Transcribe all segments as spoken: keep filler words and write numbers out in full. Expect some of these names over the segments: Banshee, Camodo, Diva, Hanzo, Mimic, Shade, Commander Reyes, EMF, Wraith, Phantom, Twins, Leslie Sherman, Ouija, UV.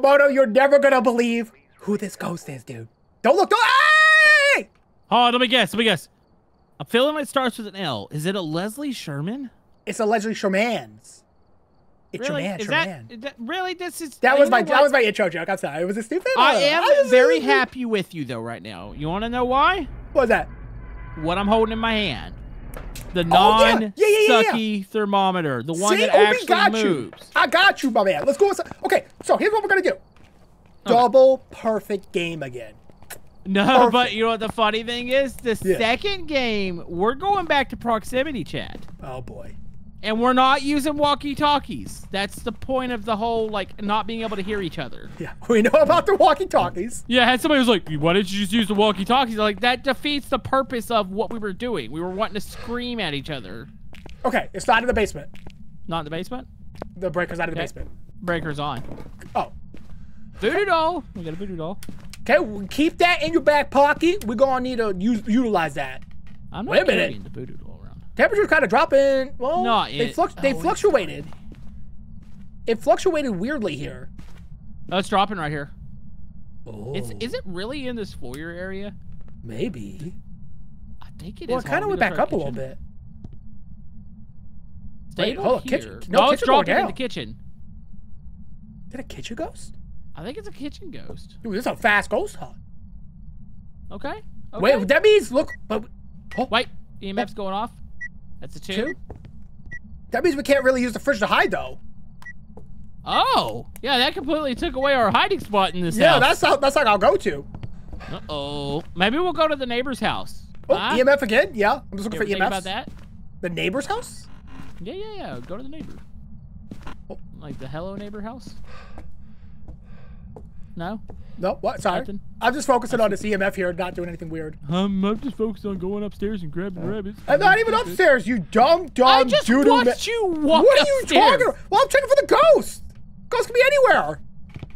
Camodo, you're never gonna believe who this ghost is, dude. Don't look. Don't. Hey! Oh, let me guess. Let me guess. I'm feeling it starts with an L. Is it a Leslie Sherman? It's a Leslie Sherman's. It's really? Your man, is your that, man. Is that, really? This is that was my what? that was my intro joke. I'm sorry. It was a stupid. I am I very really... happy with you though right now. You want to know why? What's that? What I'm holding in my hand. The non-sucky oh, yeah. yeah, yeah, yeah, yeah. thermometer. The one See? that oh, actually got moves. You. I got you, my man. Let's go inside. Okay, so here's what we're going to do. Okay. Double perfect game again. No, perfect. But you know what the funny thing is? The yeah. second game, we're going back to proximity chat. Oh, boy. And we're not using walkie-talkies. That's the point of the whole, like, not being able to hear each other. Yeah, we know about the walkie-talkies. Yeah, I had somebody who was like, why didn't you just use the walkie-talkies? Like, that defeats the purpose of what we were doing. We were wanting to scream at each other. Okay, it's not in the basement. Not in the basement? The breaker's not in the okay. basement. Breaker's on. Oh. Voodoo doll. We got a voodoo doll. Okay, well, keep that in your back pocket. We're going to need to use, utilize that. I'm not Wait a minute. the voodoo doll. Temperature's kind of dropping. Well, no, it, they, flu oh, they fluctuated. It fluctuated weirdly here. Oh, it's dropping right here. Oh. It's, is it really in this foyer area? Maybe. I think it well, is. Well, it kind of went back up kitchen. a little bit. Wait, hold on, kitchen. No, no kitchen it's dropping in the kitchen. Is that a kitchen ghost? I think it's a kitchen ghost. Dude, this is a fast ghost hunt. Okay. okay. Wait, that means, look. But, oh. Wait, E M F's oh. going off. That's a two. two. That means we can't really use the fridge to hide, though. Oh, yeah, that completely took away our hiding spot in this yeah, house. Yeah, that's not, that's not I'll go to. Uh-oh. Maybe we'll go to the neighbor's house. Oh, huh? E M F again? Yeah, I'm just looking for E M Fs. About that? The neighbor's house? Yeah, yeah, yeah, go to the neighbor. Oh. Like the hello neighbor house? No? No, what? Sorry. Nothing. I'm just focusing on this E M F here, not doing anything weird. Um, I'm just focused on going upstairs and grabbing rabbits. I'm not even upstairs, you dumb, dumb I just doodoo watched you walk What upstairs. are you talking about? Well, I'm checking for the ghost. Ghost can be anywhere.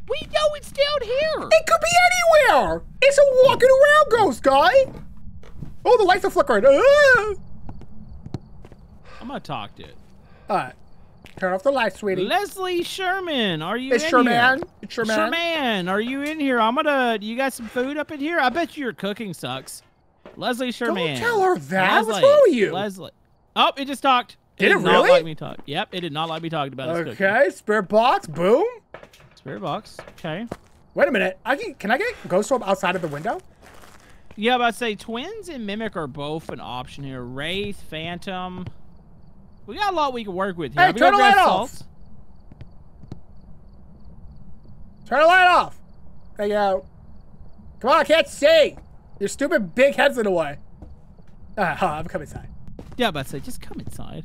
We know it's down here. It could be anywhere. It's a walking around ghost, guy. Oh, the lights are flickering. Ah. I'm going to talk to it. All right. Turn off the lights, sweetie. Leslie Sherman, are you it's in Sherman. here? It's Sherman. Sherman, are you in here? I'm gonna, you got some food up in here? I bet you your cooking sucks. Leslie Sherman. Don't tell her that. Leslie. What's wrong with you? Leslie. Oh, it just talked. Did it, did it really? Not like me talk. Yep, it did not like me talking about okay, his cooking. Okay, spirit box, boom. Spirit box, okay. Wait a minite. I can, can I get a ghost orb outside of the window? Yeah, but I'd say Twins and Mimic are both an option here. Wraith, Phantom. We got a lot we can work with here. Hey, turn the light off. Turn the light off. There you go. Come on, I can't see. Your stupid big head's in the way. Uh, huh, I'm coming inside. Yeah, but I said just come inside.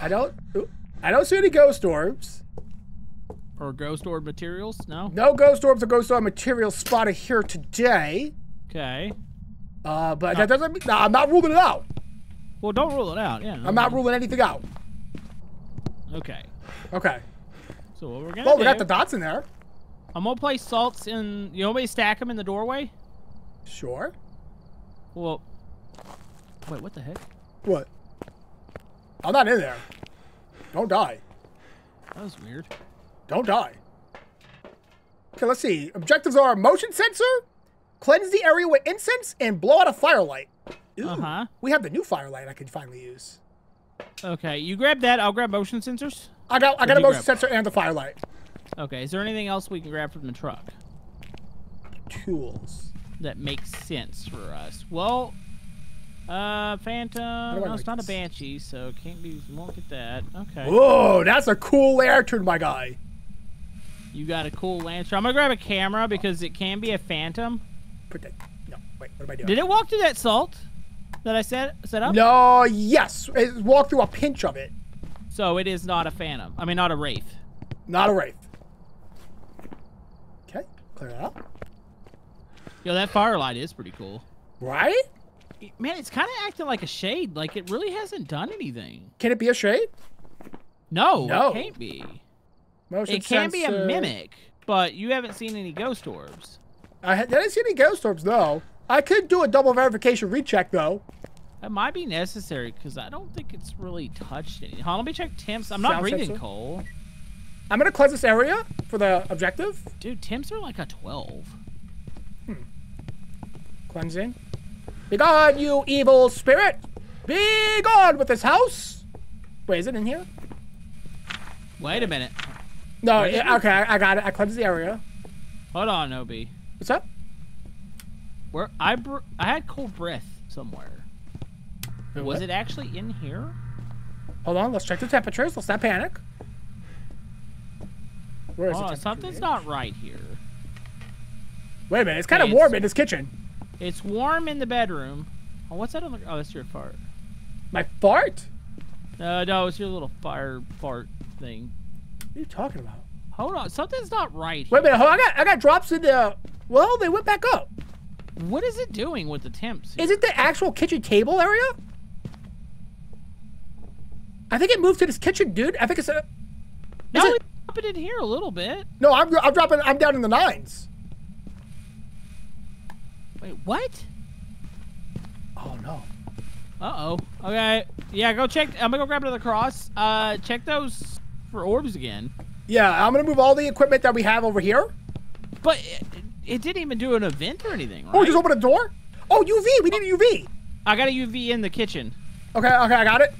I don't. I don't see any ghost orbs. Or ghost orb materials? No. No ghost orbs or ghost orb materials spotted here today. Okay. Uh, but no. that doesn't mean. No, I'm not ruling it out. Well, don't rule it out. Yeah, no, I'm not ruling anything out. Okay. Okay. So what we're gonna well, do? Well, we got the dots in there. I'm gonna place salts in. You want me to stack them in the doorway? Sure. Well. Wait, what the heck? What? I'm not in there. Don't die. That was weird. Don't die. Okay, let's see. Objectives are motion sensor, cleanse the area with incense, and blow out a firelight. Ooh, uh-huh. We have the new firelight I can finally use. Okay, you grab that. I'll grab motion sensors. I got I got a motion sensor and the firelight. Okay, is there anything else we can grab from the truck? Tools. That makes sense for us. Well, uh, Phantom. No, it's not a Banshee, so can't be. Won't get that. Okay. Whoa, that's a cool lantern, my guy. You got a cool lantern. I'm gonna grab a camera because it can be a Phantom. Put that. No, wait. What am I doing? Did it walk through that salt? That I set, set up? No, yes. It walked through a pinch of it. So it is not a Phantom. I mean, not a Wraith. Not a Wraith. Okay, clear that up. Yo, that firelight is pretty cool. Right? Man, it's kind of acting like a shade. Like, it really hasn't done anything. Can it be a shade? No, no. It can't be. Motion it can sensor. be a mimic, but you haven't seen any ghost orbs. I didn't see any ghost orbs, though. I could do a double verification recheck, though. That might be necessary, because I don't think it's really touched any. Hold on, let me check temps. I'm Sound not breathing sensor. coal. I'm gonna cleanse this area for the objective. Dude, temps are like a twelve. Hmm. Cleansing. Begone, you evil spirit! Begone with this house! Wait, is it in here? Wait a minute. No, it, okay, I, I got it. I cleansed the area. Hold on, O B. What's up? Where I br I had cold breath somewhere. Wait, was it actually in here? Hold on, let's check the temperatures. Let's not panic. Where is oh, it? Something's not right here. Wait a minute, it's kind of warm in this kitchen. It's warm in the bedroom. Oh, what's that on the? Oh, that's your fart. My fart? No, uh, no, it's your little fire fart thing. What are you talking about? Hold on, something's not right here. Wait a minute, hold on, I got I got drops in the. Well, they went back up. What is it doing with the temps here? Is it the actual kitchen table area? I think it moved to this kitchen, dude. I think it's a. No, it's dropping in here a little bit. No, I'm I'm dropping. I'm down in the nines. Wait, what? Oh no. Uh oh. Okay. Yeah, go check. I'm gonna go grab another cross. Uh, check those for orbs again. Yeah, I'm gonna move all the equipment that we have over here. But. It, It didn't even do an event or anything, right? Oh, just open a door? Oh, U V! We need a U V! I got a U V in the kitchen. Okay, okay, I got it.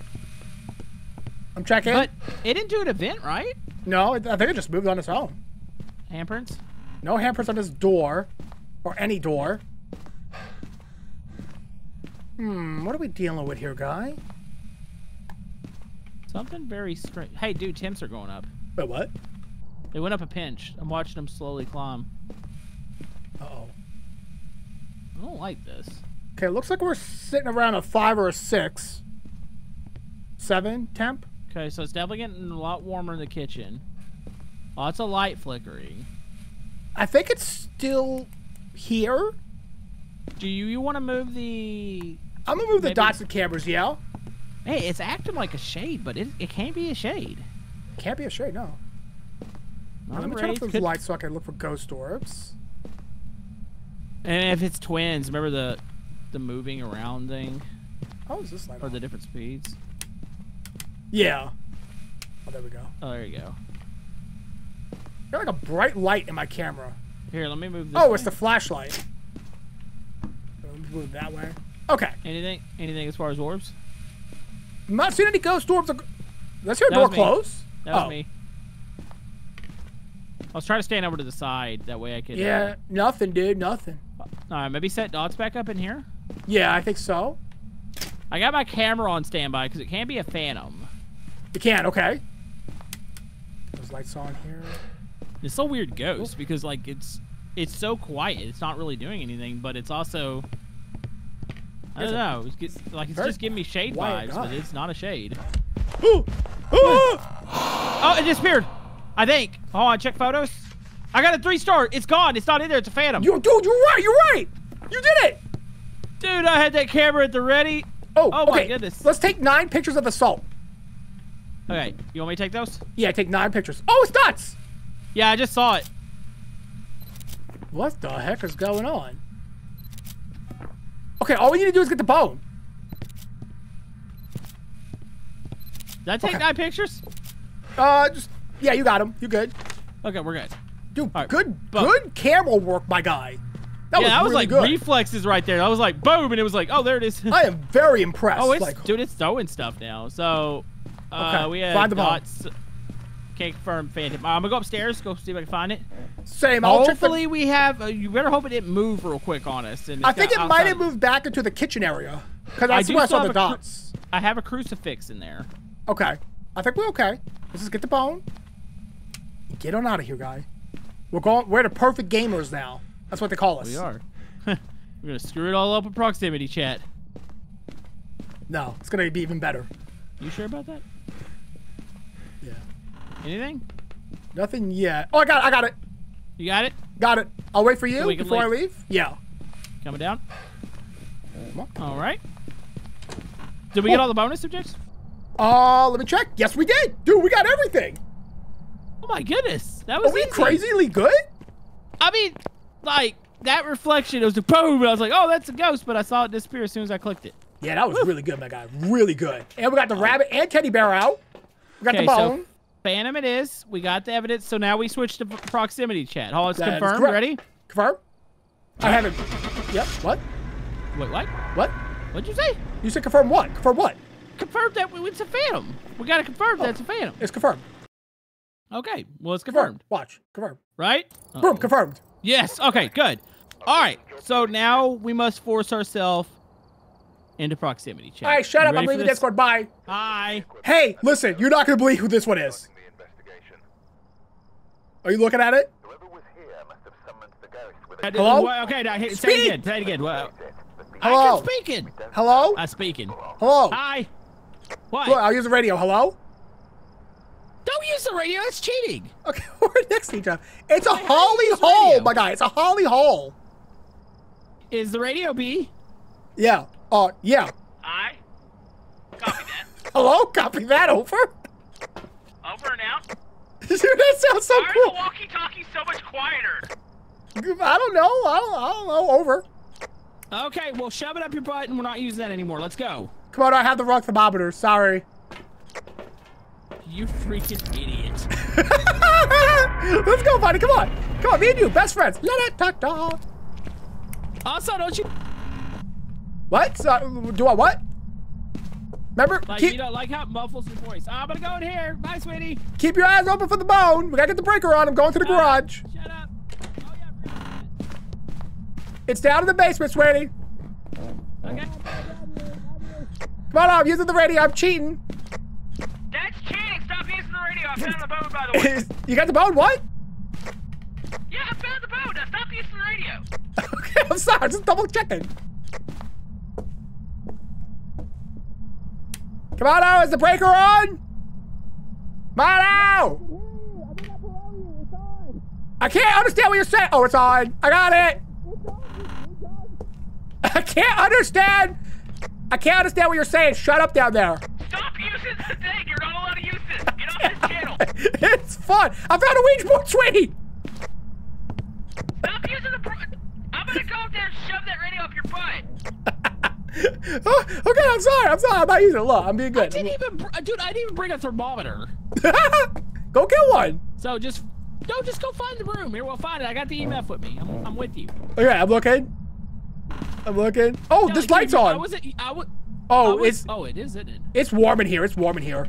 I'm checking. But it didn't do an event, right? No, it, I think it just moved on its own. Handprints? No handprints on this door. Or any door. Hmm, what are we dealing with here, guy? Something very strange. Hey, dude, temps are going up. Wait, what? They went up a pinch. I'm watching them slowly climb. Uh-oh. I don't like this. Okay, looks like we're sitting around a five or a six. Seven temp. Okay, so it's definitely getting a lot warmer in the kitchen. Lots of light flickering. I think it's still here. Do you, you want to move the... I'm going to move the dots and cameras, yeah. Hey, it's acting like a shade, but it, it can't be a shade. It can't be a shade, no. Now, let me turn off those lights so I can look for ghost orbs. And if it's twins, remember the the moving around thing? How is this light Or on? The different speeds? Yeah. Oh, there we go. Oh, there you go. Got like a bright light in my camera. Here, let me move this Oh, way. It's the flashlight. Let me move that way. Okay. Anything Anything as far as orbs? I'm not seeing any ghost orbs. Let's hear a door close. That was oh. me. I was trying to stand over to the side. That way I could... Yeah, uh, nothing, dude. Nothing. Alright, maybe set dots back up in here? Yeah, I think so. I got my camera on standby because it can't be a phantom. It can, okay. Those lights on here. It's so weird ghost Ooh. because, like, it's it's so quiet. It's not really doing anything, but it's also... I don't know. It's just, like, it's just giving me shade vibes, guy. but it's not a shade. Ooh. Ooh. Oh, it disappeared! I think. Oh, I check photos. I got a three star. It's gone. It's not in there. It's a phantom. You, dude, you're right. You're right. You did it. Dude, I had that camera at the ready. Oh, oh okay. my goodness. Let's take nine pictures of the salt. Okay. You want me to take those? Yeah, take nine pictures. Oh, it's dots. Yeah, I just saw it. What the heck is going on? Okay, all we need to do is get the bone. Did I take okay. nine pictures? Uh, just... Yeah, you got him. You good? Okay, we're good. Dude, right. good, boom. good camera work, my guy. That yeah, was that was really like good. reflexes right there. I was like, boom, and it was like, oh, there it is. I am very impressed. Oh, it's like, dude, it's throwing stuff now. So uh, okay. we had find the dots. Ball. Can't confirm phantom. I'm gonna go upstairs, go see if I can find it. Same. I'll Hopefully, the... we have. Uh, you better hope it didn't move real quick on us. And I think it outside. might have moved back into the kitchen area because I, I do saw the dots. I have a crucifix in there. Okay, I think we're okay. Let's just get the bone. Get on out of here, guy. We're going. We're the perfect gamers now. That's what they call us. We are. We're gonna screw it all up with proximity chat. No, it's gonna be even better. You sure about that? Yeah. Anything? Nothing yet. Oh, I got it. I got it. You got it? Got it. I'll wait for you so before leave. I leave. Yeah. Coming down. Come on. All right. Did we oh. get all the bonus subjects? Uh, let me check. Yes, we did, dude. We got everything. Oh my goodness, that was Are we easy. crazily good? I mean, like, that reflection, it was a boom, and I was like, oh, that's a ghost, but I saw it disappear as soon as I clicked it. Yeah, that was Woo. really good, my guy, really good. And we got the oh. rabbit and teddy bear out. We got okay, the bone. So Phantom it is. We got the evidence. So now we switch to proximity chat. Hall, it's that confirmed. Ready? Confirm? I haven't. Yep. What? Wait, what? What? What'd you say? You said confirm what? Confirm what? Confirmed that it's a Phantom. We got to confirm oh, that's a Phantom. It's confirmed. Okay. Well, it's confirmed. confirmed. Watch. Confirmed. Right? Uh-oh. Boom. Confirmed. Yes. Okay. Good. All right. So now we must force ourselves into proximity chat. All right. Shut up. I'm leaving Discord. Bye. Bye. Hey, listen. You're not going to believe who this one is. Are you looking at it? Hello? Okay. Now, hey, say it again. Say it again. Well, hello. I'm speaking. Hello? I'm speaking. Hello. Hi. What? Look, I'll use the radio. Hello? Don't use the radio. That's cheating. Okay, we're next to each other. It's a holly hole, my guy. It's a holly hole. Is the radio B? Yeah. Uh, yeah. I copy that. Hello? Copy that. Over. Over and out. Dude, that sounds so Why cool. Why are the walkie-talkies so much quieter? I don't know. I don't, I don't know. Over. Okay, well, shove it up your butt, and we're not using that anymore. Let's go. Come on, I have the wrong thermometer. Sorry. You freaking idiot. Let's go, buddy. Come on. Come on, me and you. Best friends. Let it talk, dog. Also, don't you... What? So, do I what? Remember? Like, keep... You don't like how it muffles your voice. I'm going to go in here. Bye, sweetie. Keep your eyes open for the bone. We got to get the breaker on. I'm going to the uh, garage. Shut up. Oh, yeah. It's down in the basement, sweetie. Okay. Come on, I'm using the radio. I'm cheating. That's cheating. Stop using the radio. I found the bone, by the way. You got the bone? What? Yeah, I found the bone. Now stop using the radio. Okay, I'm sorry. I'm just double checking. Camodo, is the breaker on? Camodo! Ooh, I think I below you. It's on. I can't understand what you're saying. Oh, it's on. I got it. It's on. It's on. I can't understand. I can't understand what you're saying. Shut up down there. Stop using the thing. You're not allowed to use this. Get off this channel. It's fun. I found a Ouija board, sweetie. Stop using the... I'm going to go up there and shove that radio up your butt. Oh, okay, I'm sorry. I'm sorry. I'm not using it. Look, I'm being good. I didn't even... Dude, I didn't even bring a thermometer. Go get one. So just... No, just go find the room. Here, we'll find it. I got the E M F with me. I'm, I'm with you. Okay, I'm looking. I'm looking. Oh, no, this light's on. I wasn't, I was, oh, I was, it's. Oh, it is, isn't it? It's warm in here. It's warm in here.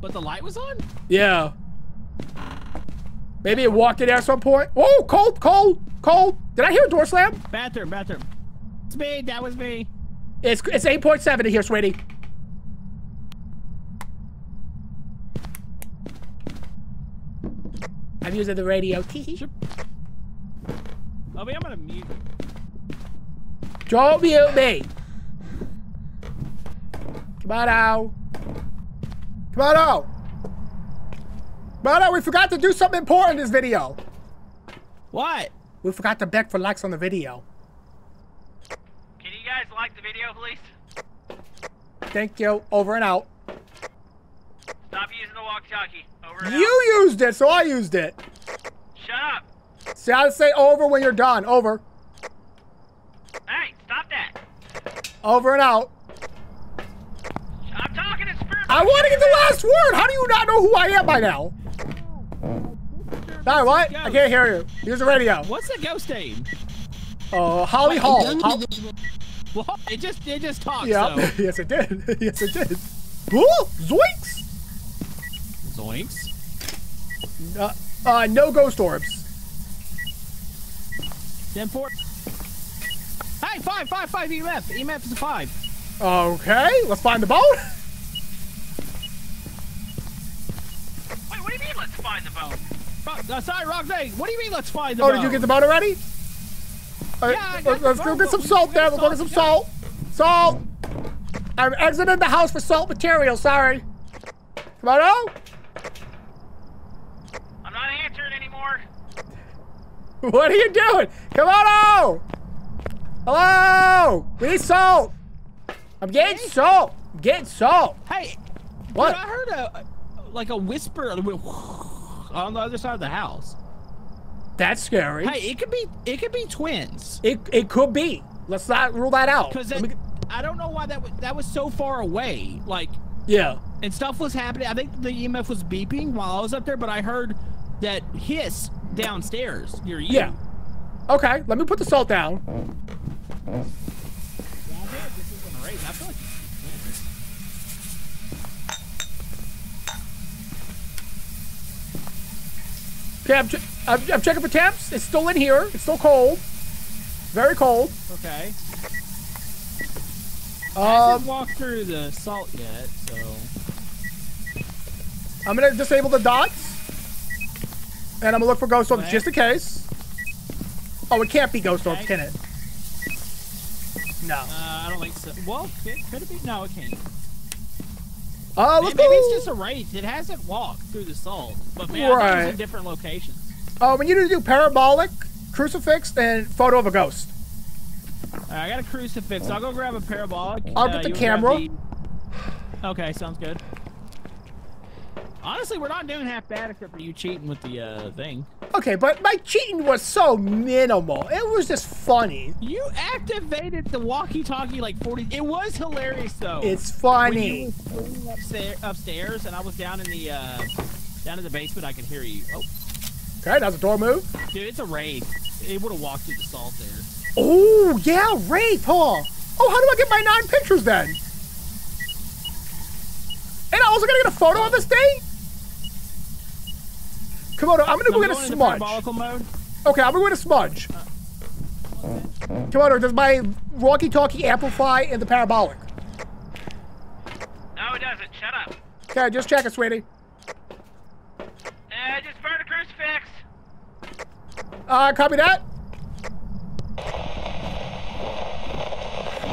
But the light was on? Yeah. Maybe it walked in there at some point. Oh, cold, cold, cold. Did I hear a door slam? Bathroom, bathroom. It's me. That was me. It's it's eight point seven in here, sweetie. I'm using the radio. Sure. Bobby, I'm gonna mute. Don't mute me. Come on out. Come on out. Come on out. We forgot to do something important in this video. What? We forgot to beg for likes on the video. Can you guys like the video, please? Thank you. Over and out. Stop using the walkie-talkie. Over and out. You used it, so I used it. Shut up. See how to say over when you're done. Over. Hey, stop that. Over and out. I'm talking to spirit. I want to get the last word. How do you not know who I am by now? Sorry, what? I can't hear you. Here's the radio. What's the ghost name? Uh, Holly Wait, Hall. It, Hol well, it just it just talked. Yeah. So. Yes, it did. Yes, it did. Ooh, zoinks. Zoinks. Uh, uh, no ghost orbs. Ten four. Hey, five, five, five E M F. E M F is a five. Okay, let's find the bone. Wait, what do you mean let's find the bone? Uh, sorry, wrong thing. What do you mean let's find the oh, bone? Oh, did you get the bone already? Yeah, right, I got let's go get some salt there. We'll go get some salt. Salt. I'm exiting the house for salt material, sorry. Come on out. I'm not answering anymore. What are you doing? Come on out. Hello! We need salt! I'm getting hey. salt! I'm getting salt! Hey! What? Dude, I heard a, like a whisper on the other side of the house. That's scary. Hey, it could be it could be twins. It it could be. Let's not rule that out. Because I don't know why that was, that was so far away. Like, yeah. and stuff was happening. I think the E M F was beeping while I was up there, but I heard that hiss downstairs near you. Yeah. Okay, let me put the salt down. Yeah, this is an array. I feel like okay, I'm, che I'm, I'm checking for temps. It's still in here. It's still cold. Very cold. Okay. Um, I haven't walked through the salt yet, so... I'm gonna disable the dots. And I'm gonna look for ghost orbs, okay, just in case. Oh, it can't be ghost orbs, okay, can it? No. Uh, I don't think so. Well, it could it be? No, it can't. Uh, let's maybe, maybe it's just a wraith. It hasn't walked through the salt, but man, right, I think it's in different locations. Oh, uh, when you do parabolic, crucifix, and photo of a ghost. Right, I got a crucifix. I'll go grab a parabolic. I'll uh, get the camera. The... Okay, sounds good. Honestly, we're not doing half bad except for you cheating with the uh, thing. Okay, but my cheating was so minimal. It was just funny. You activated the walkie-talkie like forty. It was hilarious though. It's funny. When you were upstairs, upstairs, and I was down in the uh, down in the basement. I could hear you. Oh. Okay, that was a door move. Dude, it's a wraith. It would have walked through the salt there. Oh yeah, wraith, huh? Oh, how do I get my nine pictures then? And I also gotta get a photo of this thing. Camodo, I'm gonna go get a smudge. Okay, I'm gonna go get a smudge. Camodo, does my walkie-talkie amplify in the parabolic? No, it doesn't. Shut up. Okay, just check it, sweetie. Uh, just burn a crucifix. Uh, copy that.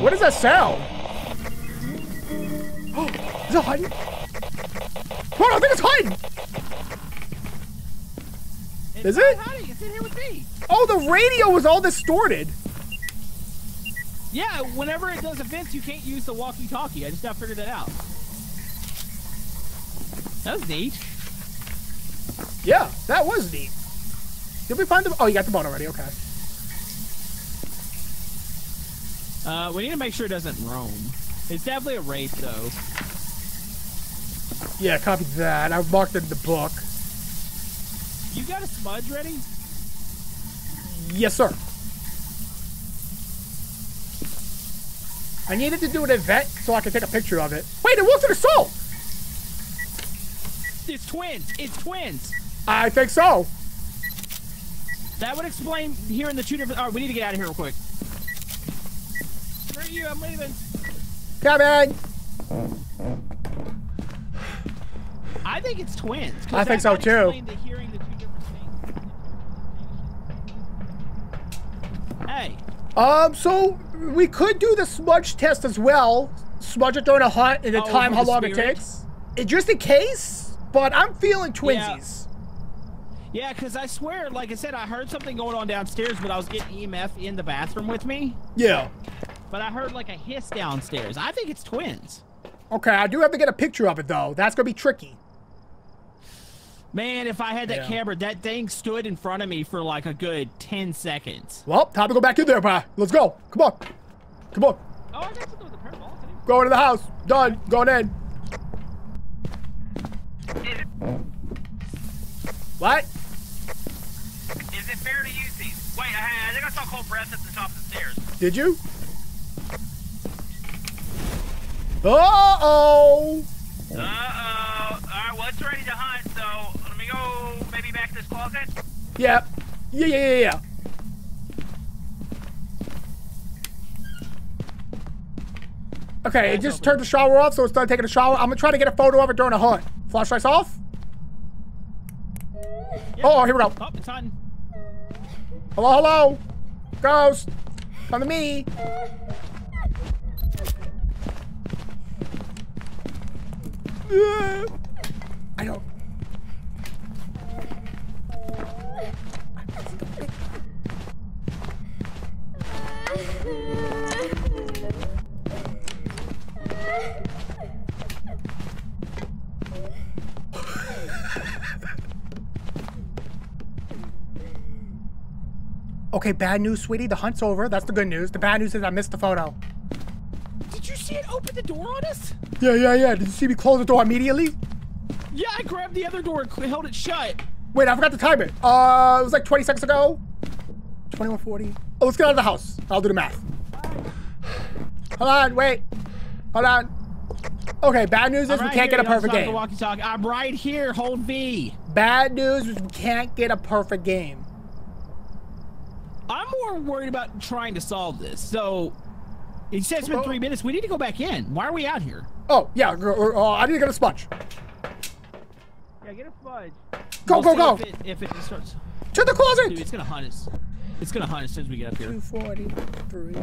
What is that sound? Oh, is it hiding? What? I think it's hiding. Is it? It's in here with me. Oh, the radio was all distorted. Yeah, whenever it does events, you can't use the walkie-talkie. I just got to figure that out. That was neat. Yeah, that was neat. Did we find the? Oh, you got the bone already. Okay. Uh, we need to make sure it doesn't roam. It's definitely a wraith, though. Yeah, copy that. I marked it in the book. You got a smudge ready? Yes, sir. I needed to do an event so I could take a picture of it. Wait, it walked through the salt! It's twins. It's twins. I think so. That would explain hearing the two different... All right, we need to get out of here real quick. Where are you? I'm leaving. Come on. I think it's twins. I think so too. The hearing the two different things. Hey. Um. So we could do the smudge test as well. Smudge it during a hunt and the oh, time how the long spirit. it takes. It, just in case. But I'm feeling twinsies. Yeah, because yeah, I swear, like I said, I heard something going on downstairs, but I was getting E M F in the bathroom with me. Yeah. But I heard like a hiss downstairs. I think it's twins. Okay, I do have to get a picture of it though. That's gonna be tricky. Man, if I had that yeah. camera, that thing stood in front of me for like a good ten seconds. Well, time to go back in there, bro. Let's go. Come on. Come on. Oh, I got something with the purple. Going to the house. Done. Going in. Is it... What? Is it fair to use these? Wait, I, I think I saw cold breath at the top of the stairs. Did you? Uh-oh! Uh-oh. All right, well, it's ready to hunt, so let me go maybe back to this closet? Yeah. Yeah, yeah, yeah, yeah. Okay, it just turned the shower off, so it's done taking a shower. I'm gonna try to get a photo of it during a hunt. Flashlights off? Yep. Oh, here we go. Oh, it's on. Hello, hello. Ghost. Come to me. I don't. Okay, bad news, sweetie. The hunt's over. That's the good news. The bad news is I missed the photo. Did you see? see it open the door on us? Yeah, yeah, yeah. Did you see me close the door immediately? Yeah, I grabbed the other door and held it shut. Wait, I forgot to time it. Uh, it was like twenty seconds ago. twenty-one forty. Oh, let's get out of the house. I'll do the math. Hold on, wait. Hold on. Okay, bad news is we can't get a perfect game. I'm right here, hold V. Bad news is we can't get a perfect game. I'm more worried about trying to solve this. So, it says it's been three minutes. We need to go back in. Why are we out here? Oh, yeah. Uh, I need to get a sponge. Yeah, get a sponge. Go, go, go. If it starts. To the closet. Dude, it's going to hunt us. It's going to hunt us as soon as we get up here. two forty-three.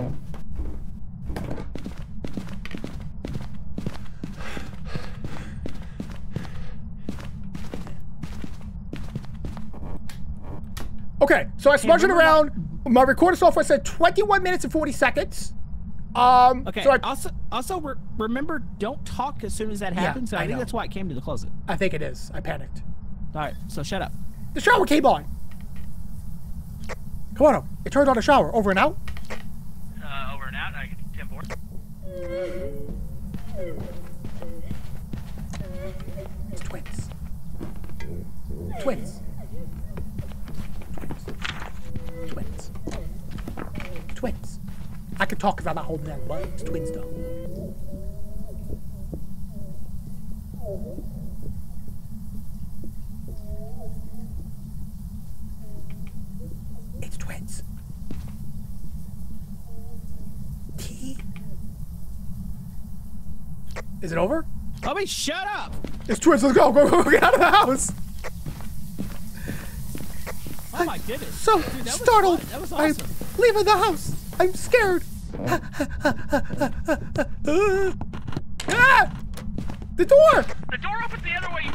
Okay, so I smudged it around. My recorder software said twenty-one minutes and forty seconds. Um, okay, so I, also, also re remember, don't talk as soon as that happens. Yeah, I, I think know. That's why it came to the closet. I think it is. I panicked. All right, so shut up. The shower came on. Come on, it turned on the shower. Over and out? Uh, over and out. I get ten four. It's twins. Twins. Twins. Twins. I could talk if I'm not holding that button. It's twins, though. It's twins. T. Is it over? Tommy, shut up! It's twins. Let's go. Go, go, go. Get out of the house. Oh my goodness. So Dude, that startled. Was that was awesome. I'm leaving the house. I'm scared. Ah! The door! The door opens the other way, you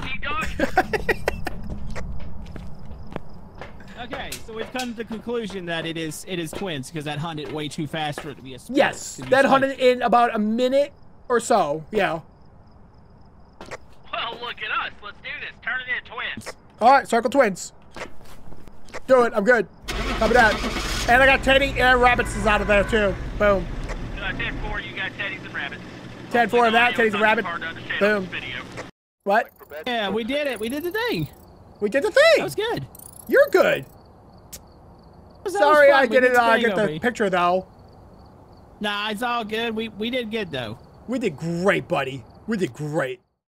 D-dog. Okay, so we've come to the conclusion that it is it is twins because that hunted way too fast for it to be a spirit. Yes, that spirit. hunted in about a minute or so. Yeah. Well, look at us. Let's do this. Turn it into twins. All right, circle twins. Do it. I'm good. Copy that. And I got Teddy and Rabbits is out of there too. Boom. Uh, ten four, you got Teddy's and Rabbits. ten four of that, Teddy's and Rabbits. Boom. What? Yeah, we did it. We did the thing. We did the thing. That was good. You're good. Sorry, I didn't uh, get the picture though. Nah, it's all good. We we did good though. We did great, buddy. We did great.